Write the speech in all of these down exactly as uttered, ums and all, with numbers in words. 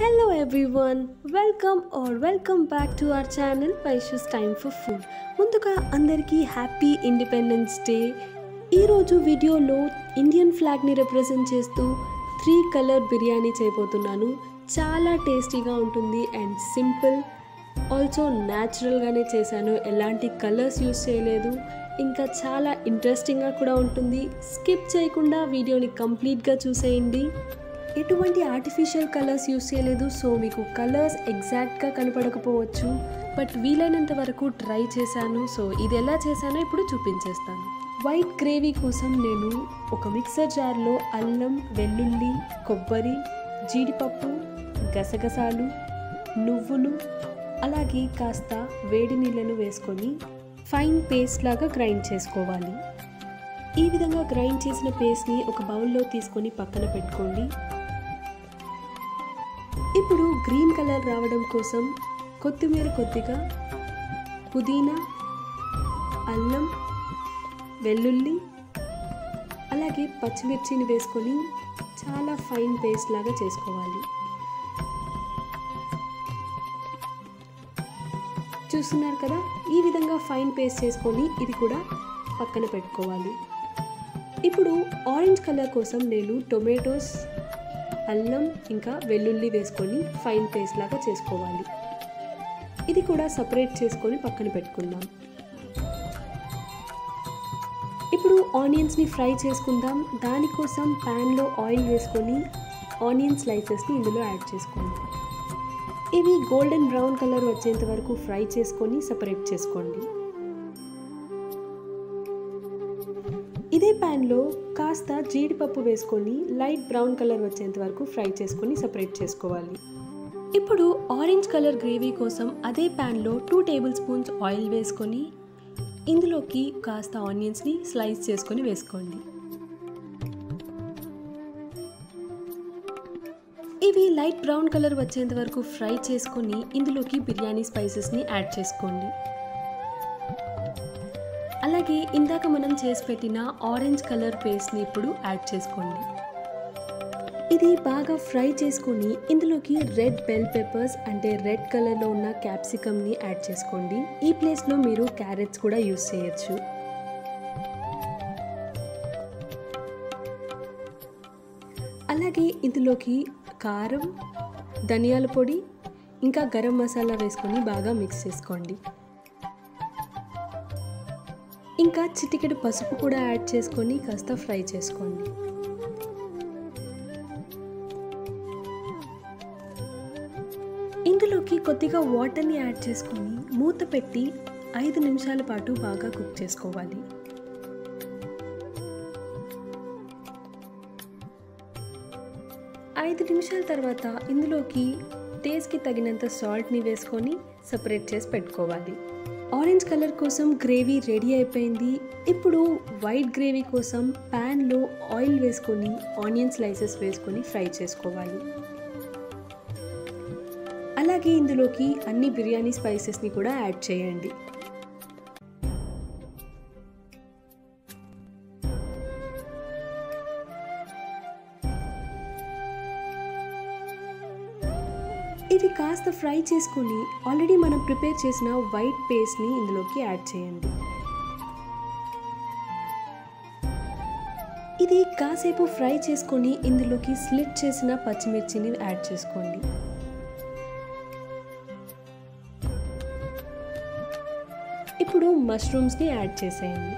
Hello everyone, welcome और welcome back to our channel Vaishu's time for food. ముందుగా అందరికీ happy independence day. ఈ రోజు వీడియోలో ఇండియన్ ఫ్లాగ్ ని రిప్రజెంట్ చేస్తూ త్రీ కలర్ బిర్యానీ చేయబోతున్నాను। చాలా టేస్టీగా ఉంటుంది అండ్ సింపుల్, ఆల్సో నేచురల్ గానే చేశాను, ఎలాంటి కలర్స్ యూస్ చేయలేదు। ఇంకా చాలా ఇంట్రెస్టింగ్ గా కూడా ఉంటుంది। స్కిప్ చేయకుండా వీడియోని కంప్లీట్ గా చూసేయండి। ఎటువంటి ఆర్టిఫిషియల్ కలర్స్ యూస్ చేయలేదు, సో మీకు కలర్స్ ఎగ్జాక్ట్ గా కనపడకపోవచ్చు, బట్ వీలైనంత వరకు ట్రై చేశాను। సో ఇది ఎలా చేశానో ఇప్పుడు చూపించేస్తాను। వైట్ గ్రేవీ కోసం నేను ఒక మిక్సర్ జార్లో అల్లం, వెల్లుల్లి, కొబ్బరి, జీడిపప్పు, గసగసాలు, నువ్వులు, అలాగే కాస్త వేడి నీళ్ళను వేసుకొని ఫైన్ పేస్ట్ లాగా గ్రైండ్ చేసుకోవాలి। ఈ విధంగా గ్రైండ్ చేసిన పేస్ట్ ని ఒక బౌల్లో తీసుకొని పక్కన పెట్టుకోండి। ఇప్పుడు గ్రీన్ కలర్ రావడం కోసం కొత్తిమీర, కొద్దిగా పుదీనా, అల్లం, వెల్లుల్లి, అలాగే పచ్చిమిర్చిని వేసుకొని చాలా ఫైన్ పేస్ట్ లాగా చేసుకోవాలి। చూస్తున్నారు కదా, ఈ విధంగా ఫైన్ పేస్ట్ చేసుకొని ఇది కూడా పక్కన పెట్టుకోవాలి। ఇప్పుడు ఆరెంజ్ కలర్ కోసం నేను టొమాటోస్, అల్లం, ఇంకా వెల్లుల్లి వేసుకొని ఫైన్ పేస్ట్ లాగా చేసుకోవాలి। ఇది కూడా సపరేట్ చేసుకొని పక్కన పెట్టుకుందాం। ఇప్పుడు ఆనియన్స్ని ఫ్రై చేసుకుందాం। దానికోసం ప్యాన్లో ఆయిల్ వేసుకొని ఆనియన్ స్లైసెస్ని ఇందులో యాడ్ చేసుకోండి। ఇవి గోల్డెన్ బ్రౌన్ కలర్ వచ్చేంత వరకు ఫ్రై చేసుకొని సపరేట్ చేసుకోండి। ఇదే ప్యాన్లో కాస్త జీడిపప్పు వేసుకొని లైట్ బ్రౌన్ కలర్ వచ్చేంత వరకు ఫ్రై చేసుకొని సపరేట్ చేసుకోవాలి। ఇప్పుడు ఆరెంజ్ కలర్ గ్రేవీ కోసం అదే ప్యాన్లో టూ టేబుల్ స్పూన్స్ ఆయిల్ వేసుకొని ఇందులోకి కాస్త ఆనియన్స్ని స్లైస్ చేసుకొని వేసుకోండి। ఇవి లైట్ బ్రౌన్ కలర్ వచ్చేంత వరకు ఫ్రై చేసుకొని ఇందులోకి బిర్యానీ స్పైసెస్ని యాడ్ చేసుకోండి। అలాగే ఇందాక మనం చేసి పెట్టిన ఆరెంజ్ కలర్ పేస్ట్ని ఇప్పుడు యాడ్ చేసుకోండి। ఇది బాగా ఫ్రై చేసుకొని ఇందులోకి రెడ్ బెల్ పెప్పర్స్ అంటే రెడ్ కలర్లో ఉన్న క్యాప్సికమ్ని యాడ్ చేసుకోండి। ఈ ప్లేస్లో మీరు క్యారెట్స్ కూడా యూస్ చేయొచ్చు। అలాగే ఇందులోకి కారం, ధనియాల పొడి, ఇంకా గరం మసాలా వేసుకొని బాగా మిక్స్ చేసుకోండి। ఇంకా చిటికెడు పసుపు కూడా యాడ్ చేసుకొని కాస్త ఫ్రై చేసుకోండి। ఇందులోకి కొద్దిగా వాటర్ని యాడ్ చేసుకొని మూత పెట్టి ఐదు నిమిషాల పాటు బాగా కుక్ చేసుకోవాలి। ఐదు నిమిషాల తర్వాత ఇందులోకి టేస్ట్కి తగినంత సాల్ట్ని వేసుకొని సపరేట్ చేసి పెట్టుకోవాలి। ఆరెంజ్ కలర్ కోసం గ్రేవీ రెడీ అయిపోయింది। ఇప్పుడు వైట్ గ్రేవీ కోసం ప్యాన్లో ఆయిల్ వేసుకొని ఆనియన్ స్లైసెస్ వేసుకొని ఫ్రై చేసుకోవాలి। అలాగే ఇందులోకి అన్ని బిర్యానీ స్పైసెస్ని కూడా యాడ్ చేయండి। ఇది కాస్త ఫ్రై చేసుకుని ఆల్రెడీ మనం ప్రిపేర్ చేసిన వైట్ పేస్ట్ని ఇందులోకి యాడ్ చేయండి। ఇది కాసేపు ఫ్రై చేసుకొని ఇందులోకి స్లిట్ చేసిన పచ్చిమిర్చిని యాడ్ చేసుకోండి। ఇప్పుడు మష్రూమ్స్ని యాడ్ చేసేయండి।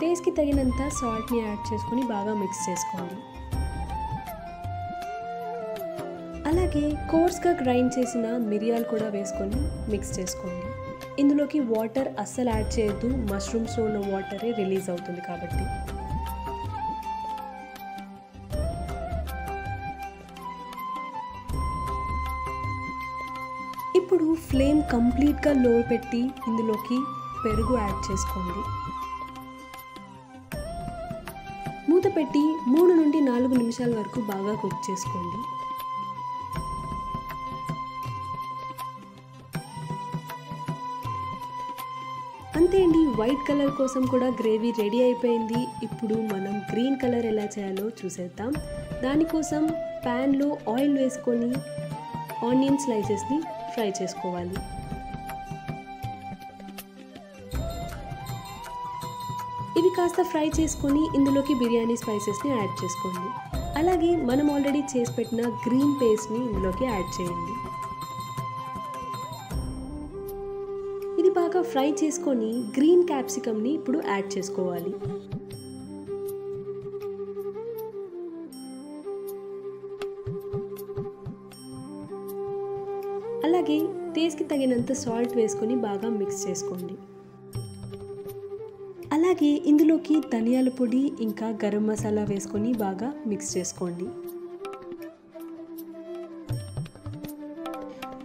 టేస్ట్కి తగినంత సాల్ట్ని యాడ్ చేసుకొని బాగా మిక్స్ చేసుకోండి। అలాగే కోర్స్గా గ్రైండ్ చేసిన మిరియాలు కూడా వేసుకొని మిక్స్ చేసుకోండి। ఇందులోకి వాటర్ అస్సలు యాడ్ చేయొద్దు, మష్రూమ్స్లో ఉన్న వాటరే రిలీజ్ అవుతుంది కాబట్టి। ఇప్పుడు ఫ్లేమ్ కంప్లీట్గా లో పెట్టి ఇందులోకి పెరుగు యాడ్ చేసుకోండి। మూత పెట్టి మూడు నుండి నాలుగు నిమిషాల వరకు బాగా కుక్ చేసుకోండి। అంతే అండి। వైట్ కలర్ కోసం కూడా గ్రేవీ రెడీ అయిపోయింది। ఇప్పుడు మనం గ్రీన్ కలర్ ఎలా చేయాలో చూసేద్దాం। దానికోసం ప్యాన్లో ఆయిల్ వేసుకొని ఆనియన్ స్లైసెస్ని ఫ్రై చేసుకోవాలి। ఇవి కాస్త ఫ్రై చేసుకొని ఇందులోకి బిర్యానీ స్పైసెస్ని యాడ్ చేసుకోండి। అలాగే మనం ఆల్రెడీ చేసి పెట్టిన గ్రీన్ పేస్ట్ని ఇందులోకి యాడ్ చేయండి। ఇది బాగా ఫ్రై చేసుకొని గ్రీన్ క్యాప్సికమ్ని ఇప్పుడు యాడ్ చేసుకోవాలి। అలాగే టేస్ట్కి తగినంత సాల్ట్ వేసుకొని బాగా మిక్స్ చేసుకోండి। అలాగే ఇందులోకి ధనియాల పొడి ఇంకా గరం మసాలా వేసుకొని బాగా మిక్స్ చేసుకోండి।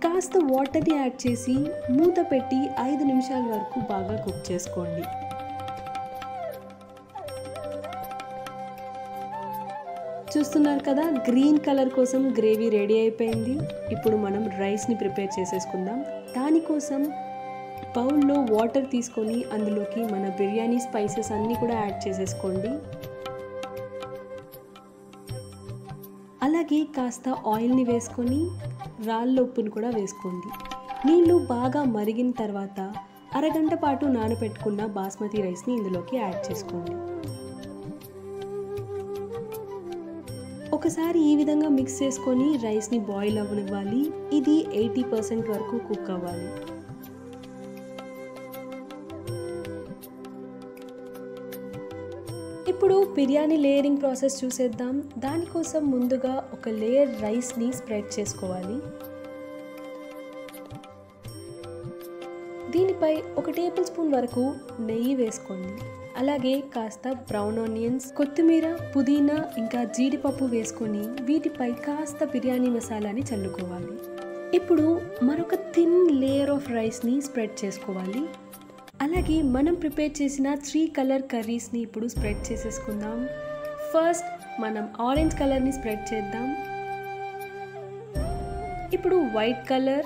కాస్త వాటర్ని యాడ్ చేసి మూత పెట్టి ఐదు నిమిషాల వరకు బాగా కుక్ చేసుకోండి। చూస్తున్నారు కదా, గ్రీన్ కలర్ కోసం గ్రేవీ రెడీ అయిపోయింది। ఇప్పుడు మనం రైస్ని ప్రిపేర్ చేసేసుకుందాం। దానికోసం బౌల్లో వాటర్ తీసుకొని అందులోకి మన బిర్యానీ స్పైసెస్ అన్నీ కూడా యాడ్ చేసేసుకోండి। అలాగే కాస్త ఆయిల్ని వేసుకొని రాళ్ళ ఉప్పును కూడా వేసుకోండి। నీళ్ళు బాగా మరిగిన తర్వాత అరగంట పాటు నానబెట్టుకున్న బాస్మతి రైస్ని ఇందులోకి యాడ్ చేసుకోండి। ఒకసారి ఈ విధంగా మిక్స్ చేసుకొని రైస్ని బాయిల్ అవ్వనివ్వాలి। ఇది ఎయిటీ పర్సెంట్ వరకు కుక్ అవ్వాలి। ఇప్పుడు బిర్యానీ లేయరింగ్ ప్రాసెస్ చూసేద్దాం। దానికోసం ముందుగా ఒక లేయర్ రైస్ని స్ప్రెడ్ చేసుకోవాలి। దీనిపై ఒక టేబుల్ స్పూన్ వరకు నెయ్యి వేసుకోండి। అలాగే కాస్త బ్రౌన్ ఆనియన్స్, కొత్తిమీర, పుదీనా ఇంకా జీడిపప్పు వేసుకొని వీటిపై కాస్త బిర్యానీ మసాలాని చల్లుకోవాలి। ఇప్పుడు మరొక థిన్ లేయర్ ఆఫ్ రైస్ని స్ప్రెడ్ చేసుకోవాలి। అలాగే మనం ప్రిపేర్ చేసిన త్రీ కలర్ కర్రీస్ని ఇప్పుడు స్ప్రెడ్ చేసేసుకుందాం। ఫస్ట్ మనం ఆరెంజ్ కలర్ని స్ప్రెడ్ చేద్దాం। ఇప్పుడు వైట్ కలర్,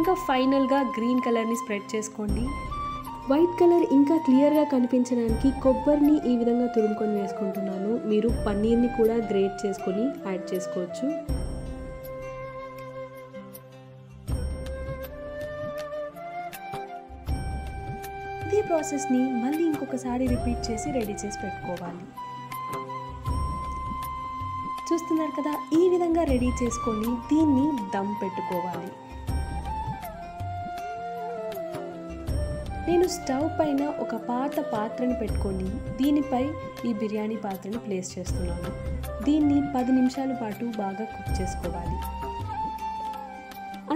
ఇంకా ఫైనల్గా గ్రీన్ కలర్ని స్ప్రెడ్ చేసుకోండి। వైట్ కలర్ ఇంకా క్లియర్గా కనిపించడానికి కొబ్బరిని ఈ విధంగా తురుముకొని వేసుకుంటున్నాను। మీరు పన్నీర్ని కూడా గ్రేట్ చేసుకొని యాడ్ చేసుకోవచ్చు। ఈ ప్రాసెస్ని మళ్ళీ ఇంకొకసారి రిపీట్ చేసి రెడీ చేసి పెట్టుకోవాలి। చూస్తున్నారు కదా, ఈ విధంగా రెడీ చేసుకొని దీన్ని దమ్ పెట్టుకోవాలి। నేను స్టవ్ పైన ఒక పాత పాత్రని పెట్టుకొని దీనిపై ఈ బిర్యానీ పాత్రని ప్లేస్ చేస్తున్నాను। దీన్ని పది నిమిషాల పాటు బాగా కుక్ చేసుకోవాలి।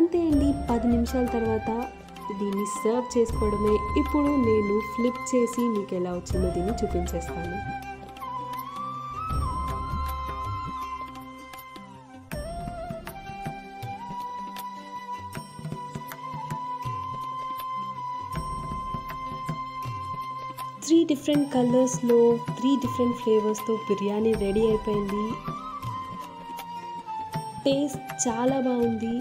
అంతే అండి, పది నిమిషాల తర్వాత దీన్ని సర్వ్ చేసుకోవడమే। ఇప్పుడు నేను ఫ్లిప్ చేసి మీకు ఎలా వచ్చిందో దీన్ని చూపించేస్తాను। త్రీ డిఫరెంట్ కలర్స్లో త్రీ డిఫరెంట్ ఫ్లేవర్స్తో బిర్యానీ రెడీ అయిపోయింది। టేస్ట్ చాలా బాగుంది।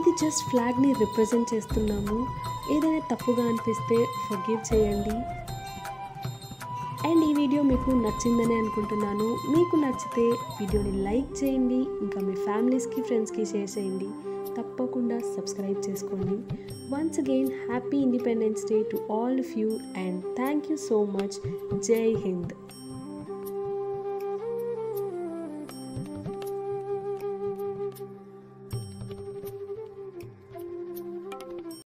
ఇది జస్ట్ ఫ్లాగ్ని రిప్రజెంట్ చేస్తున్నాము। ఏదైనా తప్పుగా అనిపిస్తే ఫర్గివ్ చేయండి। అండ్ ఈ వీడియో మీకు నచ్చిందని అనుకుంటున్నాను। మీకు నచ్చితే వీడియోని లైక్ చేయండి, ఇంకా మీ ఫ్యామిలీస్కి ఫ్రెండ్స్కి షేర్ చేయండి। తప్పకుండా సబ్స్క్రైబ్ చేసుకోండి। Once again happy independence day to all of you and thank you so much. జై హింద్।